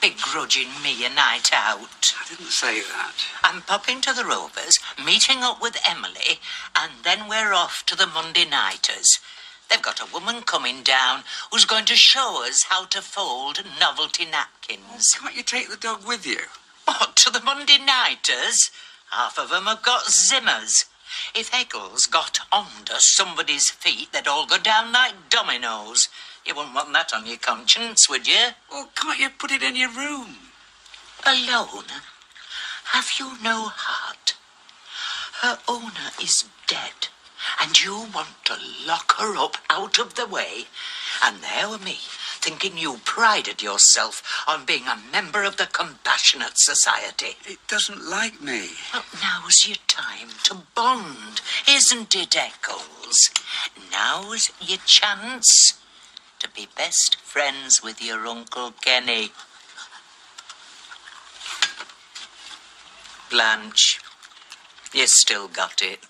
begrudging me a night out. I didn't say that. I'm popping to the Rovers, meeting up with Emily, and then we're off to the Monday Nighters. They've got a woman coming down who's going to show us how to fold novelty napkins. Well, can't you take the dog with you? What, to the Monday Nighters? Half of them have got Zimmers. If Eccles got onto somebody's feet, they'd all go down like dominoes. You wouldn't want that on your conscience, would you? Well, can't you put it in your room? Alone? Have you no heart? Her owner is dead, and you want to lock her up out of the way. And there were me, thinking you prided yourself on being a member of the Compassionate Society. It doesn't like me. Well, now's your time to bond, isn't it, Eccles? Now's your chance to be best friends with your Uncle Kenny. Blanche, you still got it.